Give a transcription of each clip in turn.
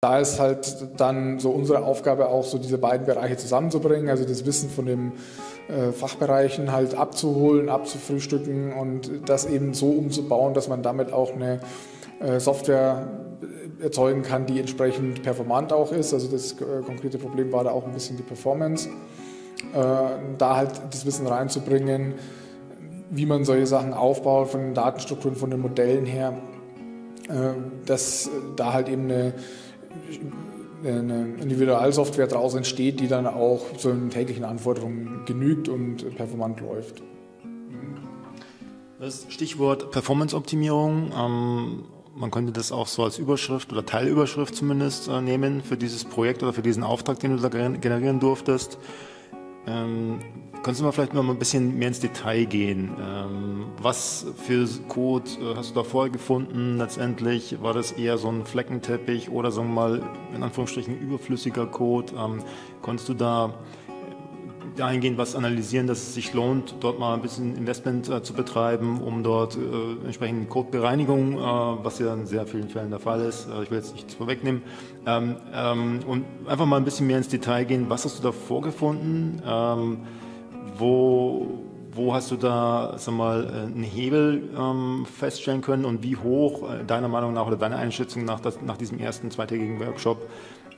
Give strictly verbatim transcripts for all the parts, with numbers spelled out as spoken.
Da ist halt dann so unsere Aufgabe auch, so diese beiden Bereiche zusammenzubringen, also das Wissen von den äh, Fachbereichen halt abzuholen, abzufrühstücken und das eben so umzubauen, dass man damit auch eine äh, Software erzeugen kann, die entsprechend performant auch ist. Also das äh, konkrete Problem war da auch ein bisschen die Performance. Äh, da halt das Wissen reinzubringen, wie man solche Sachen aufbaut, von den Datenstrukturen, von den Modellen her, äh, dass da halt eben eine eine Individualsoftware daraus entsteht, die dann auch zu den täglichen Anforderungen genügt und performant läuft. Das Stichwort Performance-Optimierung, ähm, man könnte das auch so als Überschrift oder Teilüberschrift zumindest äh, nehmen für dieses Projekt oder für diesen Auftrag, den du da generieren durftest. Ähm, Könntest du mal vielleicht noch mal ein bisschen mehr ins Detail gehen? Was für Code hast du da vorher gefunden? Letztendlich war das eher so ein Fleckenteppich oder sagen wir mal in Anführungsstrichen überflüssiger Code. Konntest du da dahingehend was analysieren, dass es sich lohnt, dort mal ein bisschen Investment zu betreiben, um dort entsprechende Codebereinigung, was ja in sehr vielen Fällen der Fall ist, ich will jetzt nichts vorwegnehmen, und einfach mal ein bisschen mehr ins Detail gehen. Was hast du da vorgefunden? Wo, wo hast du da, sag mal, einen Hebel ähm, feststellen können und wie hoch, äh, deiner Meinung nach oder deiner Einschätzung nach, das, nach diesem ersten zweitägigen Workshop,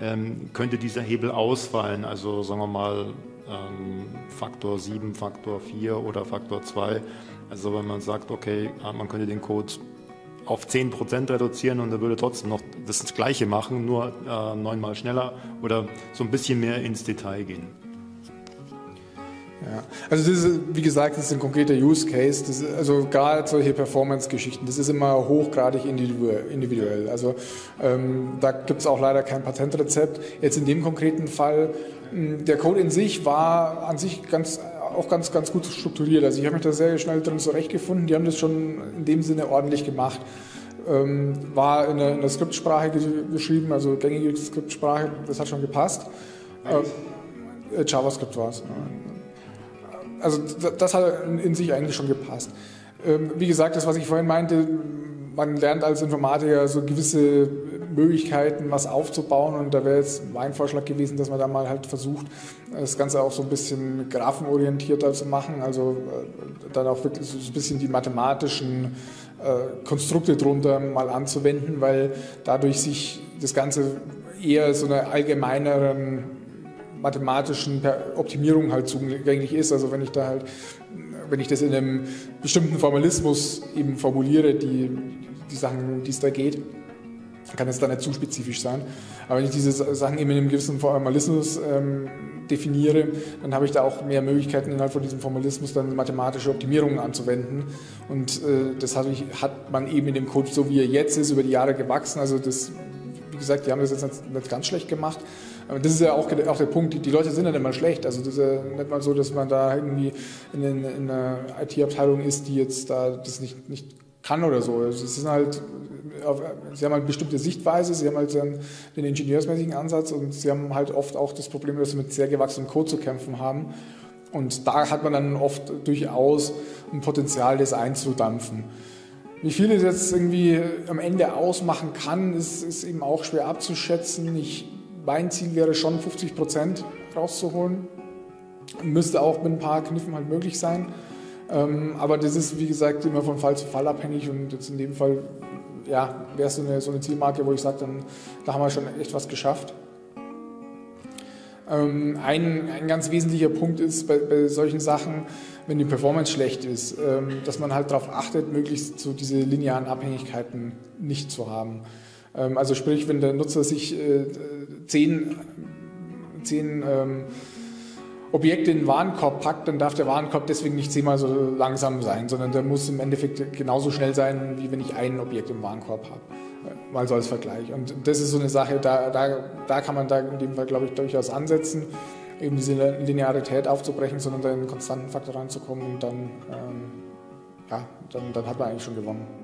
ähm, könnte dieser Hebel ausfallen? Also sagen wir mal ähm, Faktor sieben, Faktor vier oder Faktor zwei. Also wenn man sagt, okay, man könnte den Code auf zehn Prozent reduzieren und er würde trotzdem noch das Gleiche machen, nur äh, neunmal schneller oder so ein bisschen mehr ins Detail gehen. Ja. Also das ist, wie gesagt, das ist ein konkreter Use Case, das ist, also gerade solche Performance-Geschichten, das ist immer hochgradig individuell, also ähm, da gibt es auch leider kein Patentrezept. Jetzt in dem konkreten Fall, der Code in sich war an sich ganz, auch ganz, ganz gut strukturiert, also ich habe mich da sehr schnell drin zurechtgefunden, die haben das schon in dem Sinne ordentlich gemacht. Ähm, war in der, in der Skriptsprache geschrieben, also gängige Skriptsprache, das hat schon gepasst. Ähm, JavaScript war es. Also das hat in sich eigentlich schon gepasst. Wie gesagt, das, was ich vorhin meinte, man lernt als Informatiker so gewisse Möglichkeiten, was aufzubauen, und da wäre jetzt mein Vorschlag gewesen, dass man da mal halt versucht, das Ganze auch so ein bisschen graphenorientierter zu machen, also dann auch wirklich so ein bisschen die mathematischen Konstrukte drunter mal anzuwenden, weil dadurch sich das Ganze eher so einer allgemeineren mathematischen Optimierung halt zugänglich ist. Also wenn ich da halt, wenn ich das in einem bestimmten Formalismus eben formuliere, die, die Sachen, um die es da geht, kann es dann nicht zu spezifisch sein. Aber wenn ich diese Sachen eben in einem gewissen Formalismus ähm, definiere, dann habe ich da auch mehr Möglichkeiten, innerhalb von diesem Formalismus dann mathematische Optimierungen anzuwenden. Und äh, das hat, hat man eben in dem Code, so wie er jetzt ist, über die Jahre gewachsen. Also das, wie gesagt, die haben das jetzt nicht, nicht ganz schlecht gemacht. Aber das ist ja auch, auch der Punkt, die, die Leute sind ja nicht mal schlecht, also das ist ja nicht mal so, dass man da irgendwie in, in, in einer I T-Abteilung ist, die jetzt da das nicht, nicht kann oder so. Also das sind halt, sie haben halt bestimmte Sichtweise, sie haben halt den ingenieursmäßigen Ansatz und sie haben halt oft auch das Problem, dass sie mit sehr gewachsenem Code zu kämpfen haben, und da hat man dann oft durchaus ein Potenzial, das einzudampfen. Wie viel das jetzt irgendwie am Ende ausmachen kann, ist, ist eben auch schwer abzuschätzen. Ich, Mein Ziel wäre schon, fünfzig Prozent rauszuholen. Müsste auch mit ein paar Kniffen halt möglich sein. Aber das ist, wie gesagt, immer von Fall zu Fall abhängig. Und jetzt in dem Fall, ja, wäre so es so eine Zielmarke, wo ich sage, dann da haben wir schon echt was geschafft. Ein, ein ganz wesentlicher Punkt ist bei, bei solchen Sachen, wenn die Performance schlecht ist, dass man halt darauf achtet, möglichst so diese linearen Abhängigkeiten nicht zu haben. Also sprich, wenn der Nutzer sich äh, zehn, zehn ähm, Objekte in den Warenkorb packt, dann darf der Warenkorb deswegen nicht zehnmal so langsam sein, sondern der muss im Endeffekt genauso schnell sein, wie wenn ich ein Objekt im Warenkorb habe. Äh, mal so als Vergleich. Und das ist so eine Sache, da, da, da kann man da in dem Fall, glaube ich, durchaus ansetzen, eben diese Linearität aufzubrechen, sondern da in einen konstanten Faktor ranzukommen, und dann, ähm, ja, dann, dann hat man eigentlich schon gewonnen.